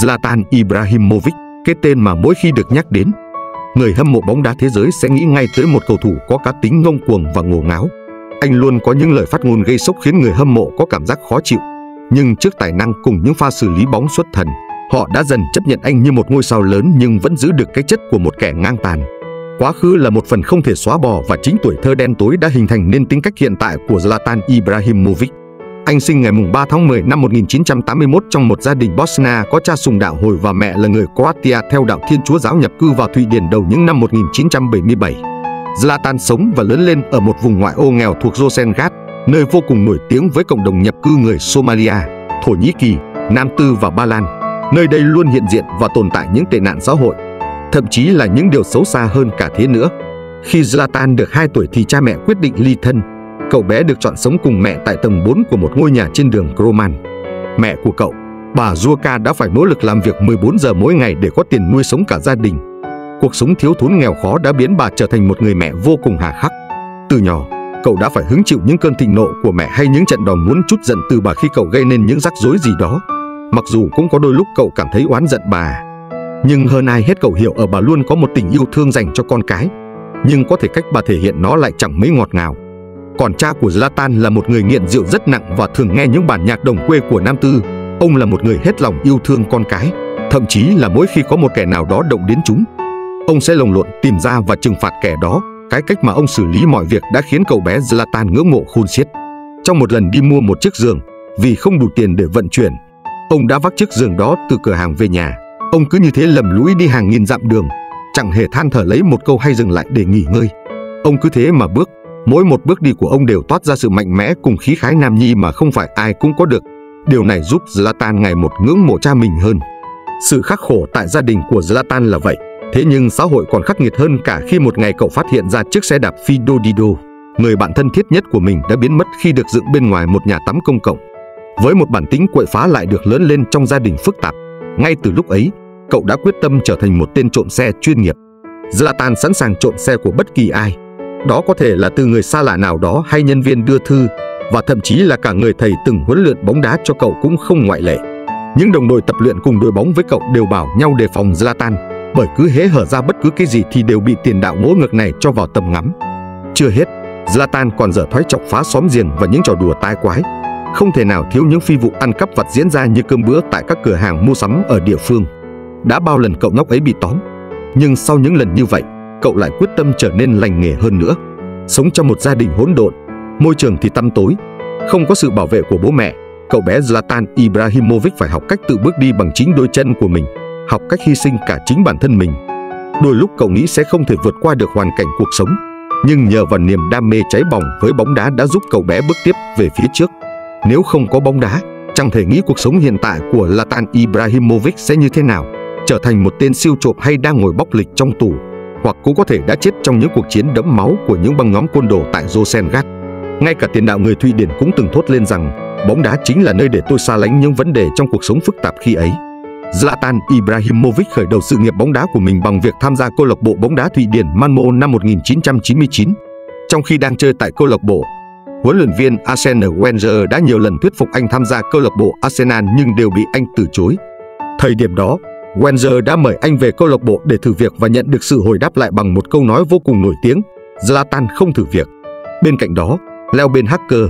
Zlatan Ibrahimovic, cái tên mà mỗi khi được nhắc đến, người hâm mộ bóng đá thế giới sẽ nghĩ ngay tới một cầu thủ có cá tính ngông cuồng và ngổ ngáo. Anh luôn có những lời phát ngôn gây sốc khiến người hâm mộ có cảm giác khó chịu. Nhưng trước tài năng cùng những pha xử lý bóng xuất thần, họ đã dần chấp nhận anh như một ngôi sao lớn nhưng vẫn giữ được cái chất của một kẻ ngang tàn. Quá khứ là một phần không thể xóa bỏ và chính tuổi thơ đen tối đã hình thành nên tính cách hiện tại của Zlatan Ibrahimovic. Anh sinh ngày 3 tháng 10 năm 1981 trong một gia đình Bosnia có cha sùng đạo Hồi và mẹ là người Croatia theo đạo Thiên Chúa giáo nhập cư vào Thụy Điển đầu những năm 1977. Zlatan sống và lớn lên ở một vùng ngoại ô nghèo thuộc Rosengård, nơi vô cùng nổi tiếng với cộng đồng nhập cư người Somalia, Thổ Nhĩ Kỳ, Nam Tư và Ba Lan. Nơi đây luôn hiện diện và tồn tại những tệ nạn xã hội, thậm chí là những điều xấu xa hơn cả thế nữa. Khi Zlatan được 2 tuổi thì cha mẹ quyết định ly thân. Cậu bé được chọn sống cùng mẹ tại tầng 4 của một ngôi nhà trên đường Kroman. Mẹ của cậu, bà Zuka, đã phải nỗ lực làm việc 14 giờ mỗi ngày để có tiền nuôi sống cả gia đình. Cuộc sống thiếu thốn nghèo khó đã biến bà trở thành một người mẹ vô cùng hà khắc. Từ nhỏ, cậu đã phải hứng chịu những cơn thịnh nộ của mẹ hay những trận đòn muốn trút giận từ bà khi cậu gây nên những rắc rối gì đó. Mặc dù cũng có đôi lúc cậu cảm thấy oán giận bà, nhưng hơn ai hết cậu hiểu ở bà luôn có một tình yêu thương dành cho con cái. Nhưng có thể cách bà thể hiện nó lại chẳng mấy ngọt ngào. Còn cha của Zlatan là một người nghiện rượu rất nặng và thường nghe những bản nhạc đồng quê của Nam Tư. Ông là một người hết lòng yêu thương con cái, thậm chí là mỗi khi có một kẻ nào đó động đến chúng, ông sẽ lồng lộn tìm ra và trừng phạt kẻ đó. Cái cách mà ông xử lý mọi việc đã khiến cậu bé Zlatan ngưỡng mộ khôn xiết. Trong một lần đi mua một chiếc giường, vì không đủ tiền để vận chuyển, ông đã vác chiếc giường đó từ cửa hàng về nhà. Ông cứ như thế lầm lũi đi hàng nghìn dặm đường, chẳng hề than thở lấy một câu hay dừng lại để nghỉ ngơi. Ông cứ thế mà bước, mỗi một bước đi của ông đều toát ra sự mạnh mẽ cùng khí khái nam nhi mà không phải ai cũng có được. Điều này giúp Zlatan ngày một ngưỡng mộ cha mình hơn. Sự khắc khổ tại gia đình của Zlatan là vậy, thế nhưng xã hội còn khắc nghiệt hơn cả khi một ngày cậu phát hiện ra chiếc xe đạp Fido, người bạn thân thiết nhất của mình, đã biến mất khi được dựng bên ngoài một nhà tắm công cộng. Với một bản tính quậy phá lại được lớn lên trong gia đình phức tạp, ngay từ lúc ấy, cậu đã quyết tâm trở thành một tên trộm xe chuyên nghiệp. Zlatan sẵn sàng trộm xe của bất kỳ ai. Đó có thể là từ người xa lạ nào đó hay nhân viên đưa thư, và thậm chí là cả người thầy từng huấn luyện bóng đá cho cậu cũng không ngoại lệ. Những đồng đội tập luyện cùng đội bóng với cậu đều bảo nhau đề phòng Zlatan, bởi cứ hễ hở ra bất cứ cái gì thì đều bị tiền đạo ngỗ ngược này cho vào tầm ngắm. Chưa hết, Zlatan còn dở thói chọc phá xóm giềng và những trò đùa tai quái. Không thể nào thiếu những phi vụ ăn cắp vặt diễn ra như cơm bữa tại các cửa hàng mua sắm ở địa phương. Đã bao lần cậu nhóc ấy bị tóm, nhưng sau những lần như vậy, cậu lại quyết tâm trở nên lành nghề hơn nữa. Sống trong một gia đình hỗn độn, môi trường thì tăm tối, không có sự bảo vệ của bố mẹ, cậu bé Zlatan Ibrahimovic phải học cách tự bước đi bằng chính đôi chân của mình, học cách hy sinh cả chính bản thân mình. Đôi lúc cậu nghĩ sẽ không thể vượt qua được hoàn cảnh cuộc sống, nhưng nhờ vào niềm đam mê cháy bỏng với bóng đá đã giúp cậu bé bước tiếp về phía trước. Nếu không có bóng đá, chẳng thể nghĩ cuộc sống hiện tại của Zlatan Ibrahimovic sẽ như thế nào, trở thành một tên siêu trộm hay đang ngồi bóc lịch trong tù, hoặc cũng có thể đã chết trong những cuộc chiến đẫm máu của những băng nhóm côn đồ tại Rosengård. Ngay cả tiền đạo người Thụy Điển cũng từng thốt lên rằng bóng đá chính là nơi để tôi xa lánh những vấn đề trong cuộc sống phức tạp khi ấy. Zlatan Ibrahimovic khởi đầu sự nghiệp bóng đá của mình bằng việc tham gia câu lạc bộ bóng đá Thụy Điển Manmo năm 1999. Trong khi đang chơi tại câu lạc bộ, huấn luyện viên Arsene Wenger đã nhiều lần thuyết phục anh tham gia câu lạc bộ Arsenal nhưng đều bị anh từ chối. Thời điểm đó, Wenger đã mời anh về câu lạc bộ để thử việc và nhận được sự hồi đáp lại bằng một câu nói vô cùng nổi tiếng: Zlatan không thử việc. Bên cạnh đó, Leo Beenhaker,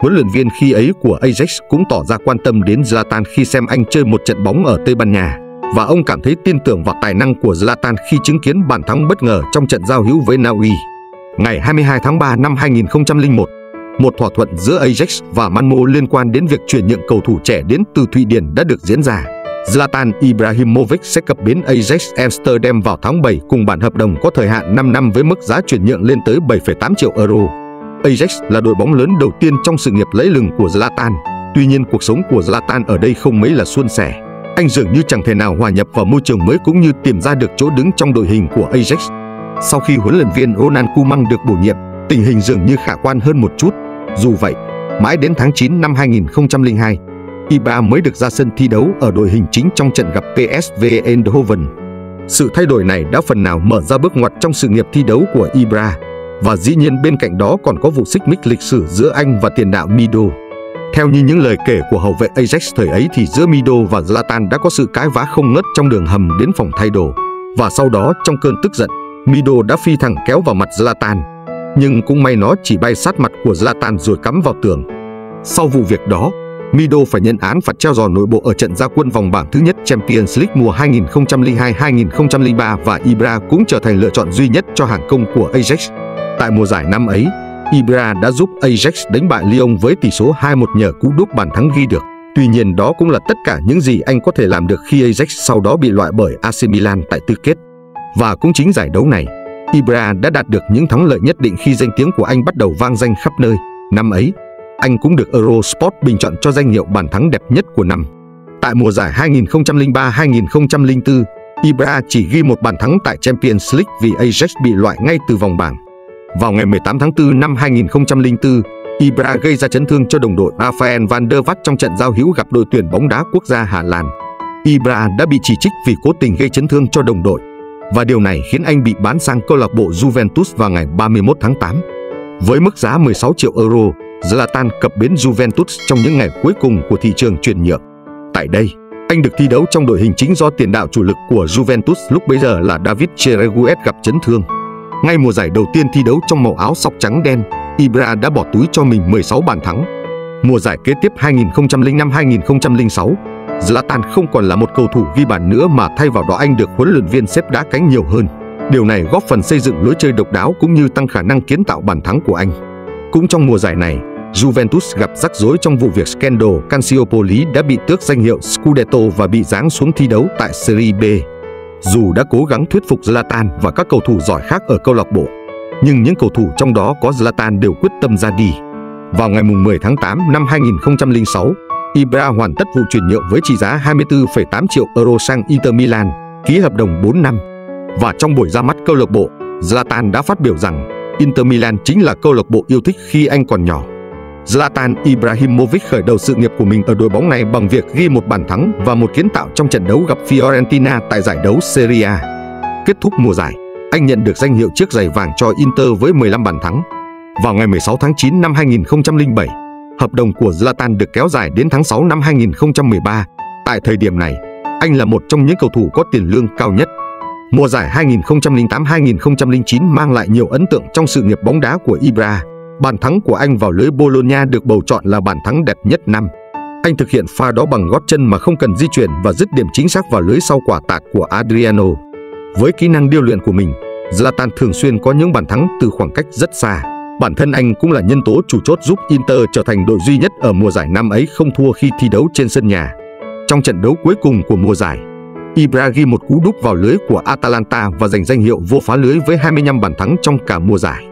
huấn luyện viên khi ấy của Ajax, cũng tỏ ra quan tâm đến Zlatan khi xem anh chơi một trận bóng ở Tây Ban Nha, và ông cảm thấy tin tưởng vào tài năng của Zlatan khi chứng kiến bàn thắng bất ngờ trong trận giao hữu với Na Uy. Ngày 22 tháng 3 năm 2001, một thỏa thuận giữa Ajax và Manmo liên quan đến việc chuyển nhượng cầu thủ trẻ đến từ Thụy Điển đã được diễn ra. Zlatan Ibrahimovic sẽ cập bến Ajax Amsterdam vào tháng 7 cùng bản hợp đồng có thời hạn 5 năm với mức giá chuyển nhượng lên tới 7,8 triệu euro. Ajax là đội bóng lớn đầu tiên trong sự nghiệp lấy lừng của Zlatan. Tuy nhiên, cuộc sống của Zlatan ở đây không mấy là suôn sẻ. Anh dường như chẳng thể nào hòa nhập vào môi trường mới cũng như tìm ra được chỗ đứng trong đội hình của Ajax. Sau khi huấn luyện viên Onan Kumang được bổ nhiệm, tình hình dường như khả quan hơn một chút. Dù vậy, mãi đến tháng 9 năm 2002, Ibra mới được ra sân thi đấu ở đội hình chính trong trận gặp PSV Eindhoven. Sự thay đổi này đã phần nào mở ra bước ngoặt trong sự nghiệp thi đấu của Ibra, và dĩ nhiên bên cạnh đó còn có vụ xích mích lịch sử giữa anh và tiền đạo Mido. Theo như những lời kể của hậu vệ Ajax thời ấy thì giữa Mido và Zlatan đã có sự cãi vã không ngớt trong đường hầm đến phòng thay đồ. Và sau đó trong cơn tức giận, Mido đã phi thẳng kéo vào mặt Zlatan. Nhưng cũng may nó chỉ bay sát mặt của Zlatan rồi cắm vào tường. Sau vụ việc đó, Mido phải nhận án phạt treo giò nội bộ ở trận ra quân vòng bảng thứ nhất Champions League mùa 2002-2003 và Ibra cũng trở thành lựa chọn duy nhất cho hàng công của Ajax. Tại mùa giải năm ấy, Ibra đã giúp Ajax đánh bại Lyon với tỷ số 2-1 nhờ cú đúp bàn thắng ghi được. Tuy nhiên đó cũng là tất cả những gì anh có thể làm được khi Ajax sau đó bị loại bởi AC Milan tại tứ kết. Và cũng chính giải đấu này, Ibra đã đạt được những thắng lợi nhất định khi danh tiếng của anh bắt đầu vang danh khắp nơi. Năm ấy, anh cũng được Eurosport bình chọn cho danh hiệu bàn thắng đẹp nhất của năm. Tại mùa giải 2003-2004, Ibra chỉ ghi một bàn thắng tại Champions League vì Ajax bị loại ngay từ vòng bảng. Vào ngày 18 tháng 4 năm 2004, Ibra gây ra chấn thương cho đồng đội Rafael van der Vaart trong trận giao hữu gặp đội tuyển bóng đá quốc gia Hà Lan. Ibra đã bị chỉ trích vì cố tình gây chấn thương cho đồng đội, và điều này khiến anh bị bán sang câu lạc bộ Juventus vào ngày 31 tháng 8. Với mức giá 16 triệu euro, Zlatan cập bến Juventus trong những ngày cuối cùng của thị trường chuyển nhượng. Tại đây, anh được thi đấu trong đội hình chính do tiền đạo chủ lực của Juventus lúc bấy giờ là David Trezeguet gặp chấn thương. Ngay mùa giải đầu tiên thi đấu trong màu áo sọc trắng đen, Ibra đã bỏ túi cho mình 16 bàn thắng. Mùa giải kế tiếp 2005-2006, Zlatan không còn là một cầu thủ ghi bàn nữa mà thay vào đó anh được huấn luyện viên xếp đá cánh nhiều hơn. Điều này góp phần xây dựng lối chơi độc đáo cũng như tăng khả năng kiến tạo bàn thắng của anh. Cũng trong mùa giải này, Juventus gặp rắc rối trong vụ việc scandal Calciopoli đã bị tước danh hiệu Scudetto và bị giáng xuống thi đấu tại Serie B. Dù đã cố gắng thuyết phục Zlatan và các cầu thủ giỏi khác ở câu lạc bộ, nhưng những cầu thủ trong đó có Zlatan đều quyết tâm ra đi. Vào ngày 10 tháng 8 năm 2006, Ibra hoàn tất vụ chuyển nhượng với trị giá 24,8 triệu euro sang Inter Milan, ký hợp đồng 4 năm. Và trong buổi ra mắt câu lạc bộ, Zlatan đã phát biểu rằng Inter Milan chính là câu lạc bộ yêu thích khi anh còn nhỏ. Zlatan Ibrahimovic khởi đầu sự nghiệp của mình ở đội bóng này bằng việc ghi một bàn thắng và một kiến tạo trong trận đấu gặp Fiorentina tại giải đấu Serie A. Kết thúc mùa giải, anh nhận được danh hiệu chiếc giày vàng cho Inter với 15 bàn thắng. Vào ngày 16 tháng 9 năm 2007, hợp đồng của Zlatan được kéo dài đến tháng 6 năm 2013. Tại thời điểm này, anh là một trong những cầu thủ có tiền lương cao nhất. Mùa giải 2008-2009 mang lại nhiều ấn tượng trong sự nghiệp bóng đá của Ibra. Bàn thắng của anh vào lưới Bologna được bầu chọn là bàn thắng đẹp nhất năm. Anh thực hiện pha đó bằng gót chân mà không cần di chuyển và dứt điểm chính xác vào lưới sau quả tạt của Adriano. Với kỹ năng điêu luyện của mình, Zlatan thường xuyên có những bàn thắng từ khoảng cách rất xa. Bản thân anh cũng là nhân tố chủ chốt giúp Inter trở thành đội duy nhất ở mùa giải năm ấy không thua khi thi đấu trên sân nhà. Trong trận đấu cuối cùng của mùa giải, Ibra ghi một cú đúp vào lưới của Atalanta và giành danh hiệu vua phá lưới với 25 bàn thắng trong cả mùa giải.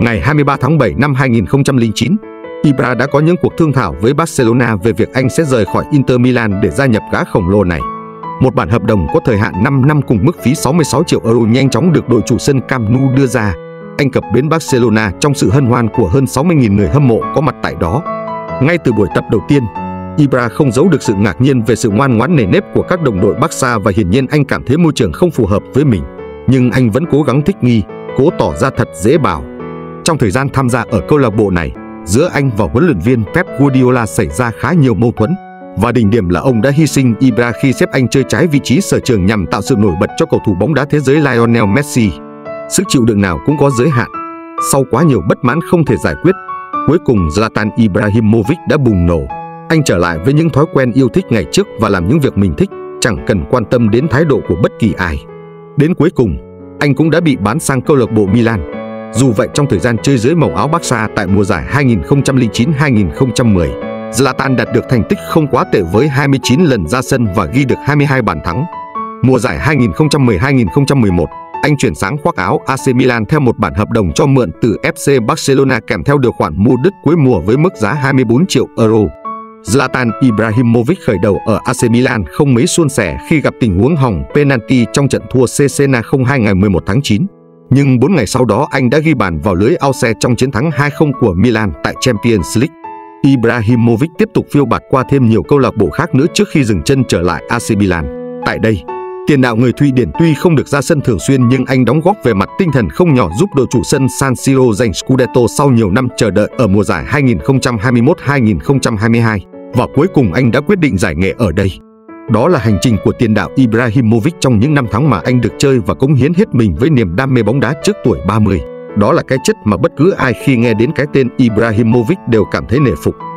Ngày 23 tháng 7 năm 2009, Ibra đã có những cuộc thương thảo với Barcelona về việc anh sẽ rời khỏi Inter Milan để gia nhập gã khổng lồ này. Một bản hợp đồng có thời hạn 5 năm cùng mức phí 66 triệu euro nhanh chóng được đội chủ sân Camp Nou đưa ra. Anh cập bến Barcelona trong sự hân hoan của hơn 60.000 người hâm mộ có mặt tại đó. Ngay từ buổi tập đầu tiên, Ibra không giấu được sự ngạc nhiên về sự ngoan ngoãn nề nếp của các đồng đội Barca và hiển nhiên anh cảm thấy môi trường không phù hợp với mình. Nhưng anh vẫn cố gắng thích nghi, cố tỏ ra thật dễ bảo. Trong thời gian tham gia ở câu lạc bộ này, giữa anh và huấn luyện viên Pep Guardiola xảy ra khá nhiều mâu thuẫn. Và đỉnh điểm là ông đã hy sinh Ibra khi xếp anh chơi trái vị trí sở trường nhằm tạo sự nổi bật cho cầu thủ bóng đá thế giới Lionel Messi. Sức chịu đựng nào cũng có giới hạn. Sau quá nhiều bất mãn không thể giải quyết, cuối cùng Zlatan Ibrahimovic đã bùng nổ. Anh trở lại với những thói quen yêu thích ngày trước và làm những việc mình thích, chẳng cần quan tâm đến thái độ của bất kỳ ai. Đến cuối cùng, anh cũng đã bị bán sang câu lạc bộ Milan. Dù vậy, trong thời gian chơi dưới màu áo Barca tại mùa giải 2009-2010, Zlatan đạt được thành tích không quá tệ với 29 lần ra sân và ghi được 22 bàn thắng. Mùa giải 2010-2011, anh chuyển sang khoác áo AC Milan theo một bản hợp đồng cho mượn từ FC Barcelona kèm theo điều khoản mua đứt cuối mùa với mức giá 24 triệu euro. Zlatan Ibrahimovic khởi đầu ở AC Milan không mấy suôn sẻ khi gặp tình huống hỏng penalty trong trận thua Cesena 0-2 ngày 11 tháng 9. Nhưng 4 ngày sau đó anh đã ghi bàn vào lưới ao xe trong chiến thắng 2-0 của Milan tại Champions League. Ibrahimovic tiếp tục phiêu bạt qua thêm nhiều câu lạc bộ khác nữa trước khi dừng chân trở lại AC Milan. Tại đây, Tiền đạo người Thụy Điển tuy không được ra sân thường xuyên nhưng anh đóng góp về mặt tinh thần không nhỏ giúp đội chủ sân San Siro giành Scudetto sau nhiều năm chờ đợi ở mùa giải 2021-2022. Và cuối cùng anh đã quyết định giải nghệ ở đây. Đó là hành trình của tiền đạo Ibrahimovic trong những năm tháng mà anh được chơi và cống hiến hết mình với niềm đam mê bóng đá trước tuổi 30. Đó là cái chất mà bất cứ ai khi nghe đến cái tên Ibrahimovic đều cảm thấy nể phục.